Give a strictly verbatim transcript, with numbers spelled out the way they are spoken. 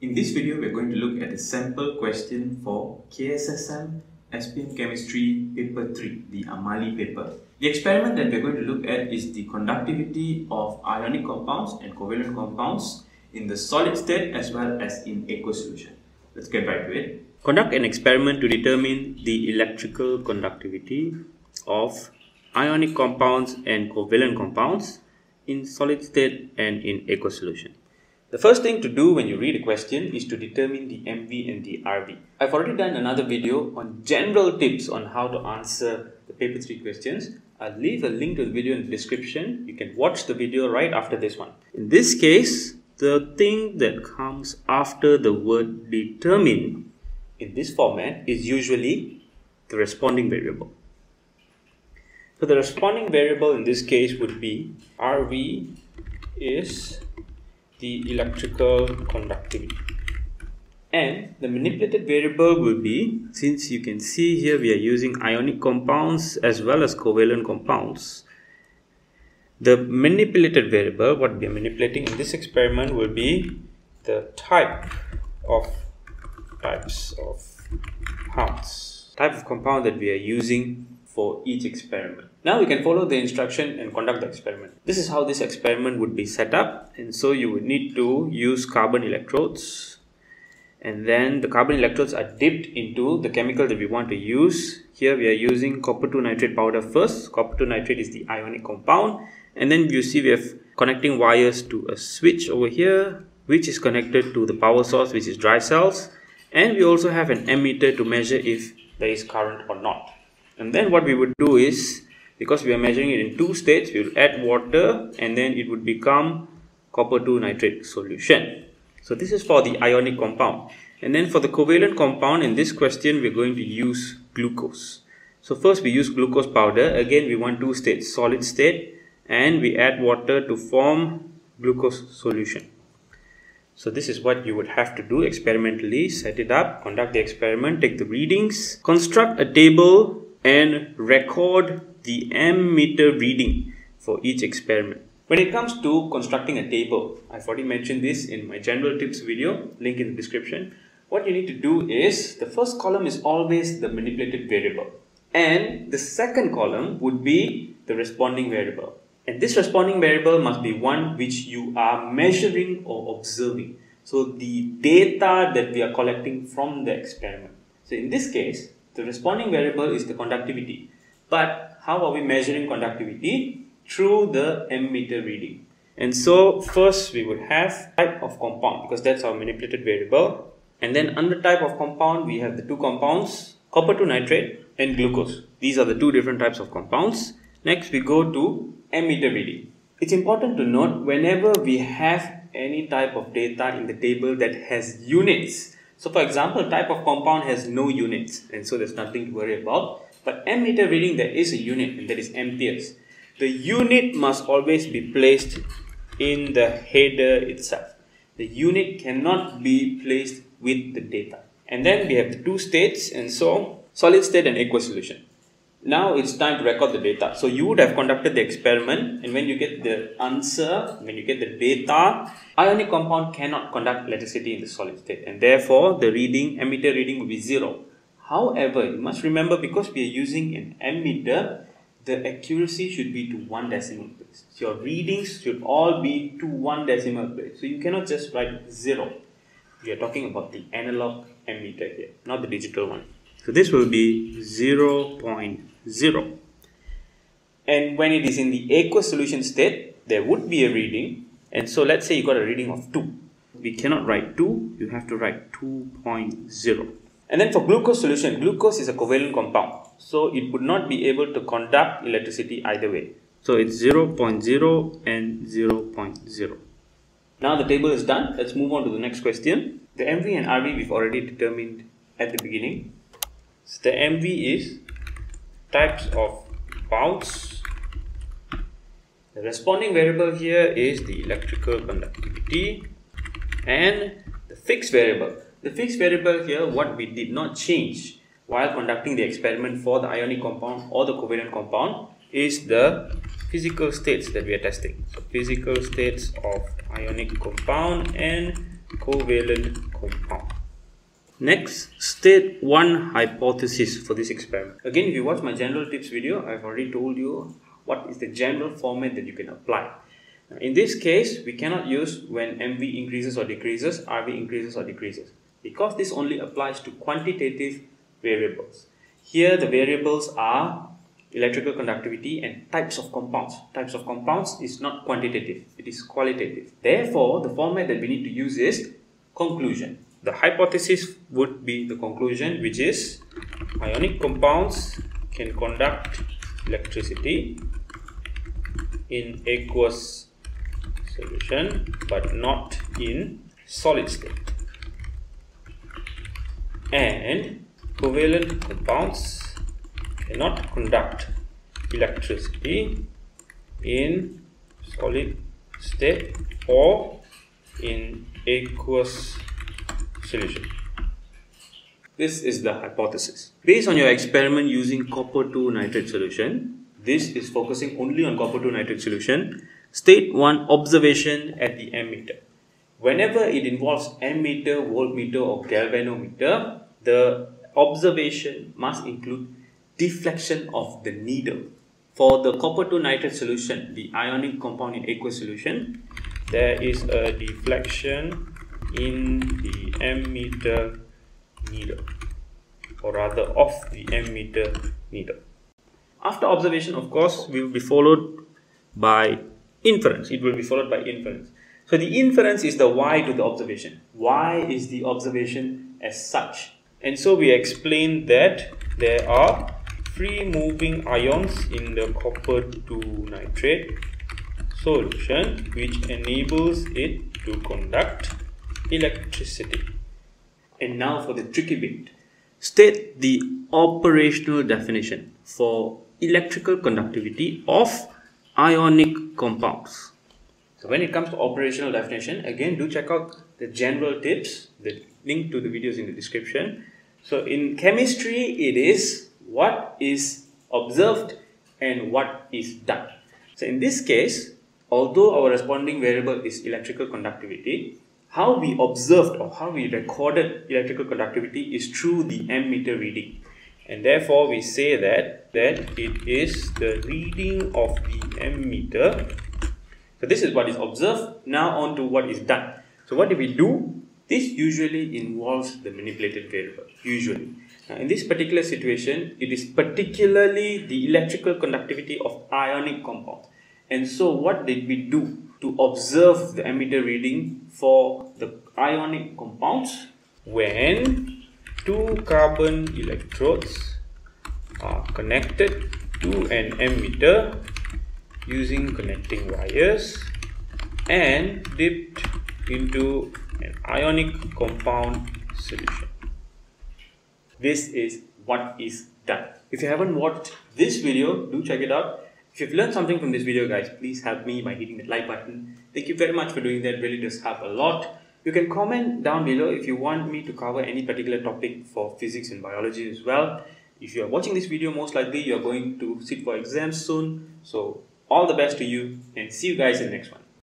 In this video, we are going to look at a sample question for K S S M S P M Chemistry Paper three, the Amali paper. The experiment that we are going to look at is the conductivity of ionic compounds and covalent compounds in the solid state as well as in aqueous solution. Let's get right to it. Conduct an experiment to determine the electrical conductivity of ionic compounds and covalent compounds in solid state and in aqueous solution. The first thing to do when you read a question is to determine the M V and the R V. I've already done another video on general tips on how to answer the paper three questions. I'll leave a link to the video in the description. You can watch the video right after this one. In this case, the thing that comes after the word determine in this format is usually the responding variable. So the responding variable in this case would be R V is the electrical conductivity, and the manipulated variable will be, since you can see here we are using ionic compounds as well as covalent compounds, the manipulated variable, what we are manipulating in this experiment, will be the type of types of compounds type of compound that we are using for each experiment. Now we can follow the instruction and conduct the experiment. This is how this experiment would be set up, and so you would need to use carbon electrodes, and then the carbon electrodes are dipped into the chemical that we want to use. Here we are using copper two nitrate powder first. Copper two nitrate is the ionic compound, and then you see we have connecting wires to a switch over here which is connected to the power source, which is dry cells, and we also have an ammeter to measure if there is current or not. And then what we would do is, because we are measuring it in two states, we will add water and then it would become copper two nitrate solution. So this is for the ionic compound. And then for the covalent compound, in this question we are going to use glucose. So first we use glucose powder. Again we want two states, solid state, and we add water to form glucose solution. So this is what you would have to do experimentally. Set it up, conduct the experiment, take the readings, construct a table and record the ammeter reading for each experiment. When it comes to constructing a table, I've already mentioned this in my general tips video, link in the description. What you need to do is, the first column is always the manipulated variable, and the second column would be the responding variable. And this responding variable must be one which you are measuring or observing. So the data that we are collecting from the experiment. So in this case, the responding variable is the conductivity. But how are we measuring conductivity? Through the ammeter reading. And so first we would have type of compound, because that's our manipulated variable. And then under type of compound, we have the two compounds, copper two nitrate and glucose. These are the two different types of compounds. Next we go to ammeter reading. It's important to note, whenever we have any type of data in the table that has units, so for example, type of compound has no units, and so there's nothing to worry about. But ammeter reading, there is a unit, and that is amperes. The unit must always be placed in the header itself. The unit cannot be placed with the data. And then we have the two states, and so solid state and aqueous solution. Now it's time to record the data. So you would have conducted the experiment, and when you get the answer, when you get the data, ionic compound cannot conduct electricity in the solid state, and therefore the reading, ammeter reading, will be zero. However, you must remember, because we are using an ammeter, the accuracy should be to one decimal place. So your readings should all be to one decimal place. So you cannot just write zero. We are talking about the analog ammeter here, not the digital one. So this will be zero point zero. And when it is in the aqueous solution state, there would be a reading. And so let's say you got a reading of two. We cannot write two, you have to write two point zero. And then for glucose solution, glucose is a covalent compound. So it would not be able to conduct electricity either way. So it's zero point zero and zero point zero. Now the table is done. Let's move on to the next question. The M V and R V we've already determined at the beginning. So the M V is types of compounds. The responding variable here is the electrical conductivity, and the fixed variable. The fixed variable here, what we did not change while conducting the experiment for the ionic compound or the covalent compound, is the physical states that we are testing. So physical states of ionic compound and covalent compound. Next, state one hypothesis for this experiment. Again, if you watch my general tips video, I've already told you what is the general format that you can apply. Now, in this case, we cannot use when M V increases or decreases, R V increases or decreases, because this only applies to quantitative variables. Here, the variables are electrical conductivity and types of compounds. Types of compounds is not quantitative, it is qualitative. Therefore, the format that we need to use is conclusion. The hypothesis would be the conclusion, which is ionic compounds can conduct electricity in aqueous solution but not in solid state. And covalent compounds cannot conduct electricity in solid state or in aqueous solution. This is the hypothesis. Based on your experiment using copper(two) nitrate solution, this is focusing only on copper(two) nitrate solution, state one observation at the ammeter. Whenever it involves ammeter, voltmeter or galvanometer, the observation must include deflection of the needle. For the copper(two) nitrate solution, the ionic compound in aqueous solution, there is a deflection in the ammeter needle, or rather of the ammeter needle. After observation, of course, will be followed by inference. It will be followed by inference. So the inference is the why to the observation. Why is the observation as such? And so we explain that there are free moving ions in the copper(two) nitrate solution, which enables it to conduct electricity. And now for the tricky bit. State the operational definition for electrical conductivity of ionic compounds. So when it comes to operational definition, again, do check out the general tips, the link to the videos in the description. So in chemistry, it is what is observed and what is done. So in this case, although our responding variable is electrical conductivity, how we observed or how we recorded electrical conductivity is through the ammeter reading. And therefore, we say that, that it is the reading of the ammeter. So this is what is observed. Now on to what is done. So what do we do? This usually involves the manipulated variable, usually. Now, in this particular situation, it is particularly the electrical conductivity of ionic compounds. And so what did we do to observe the ammeter reading for the ionic compounds? When two carbon electrodes are connected to an ammeter using connecting wires and dipped into an ionic compound solution. This is what is done. If you haven't watched this video, do check it out. If you've learned something from this video, guys, please help me by hitting the like button. Thank you very much for doing that. Really does help a lot. You can comment down below if you want me to cover any particular topic for physics and biology as well. If you are watching this video, most likely you are going to sit for exams soon. So all the best to you, and see you guys in the next one.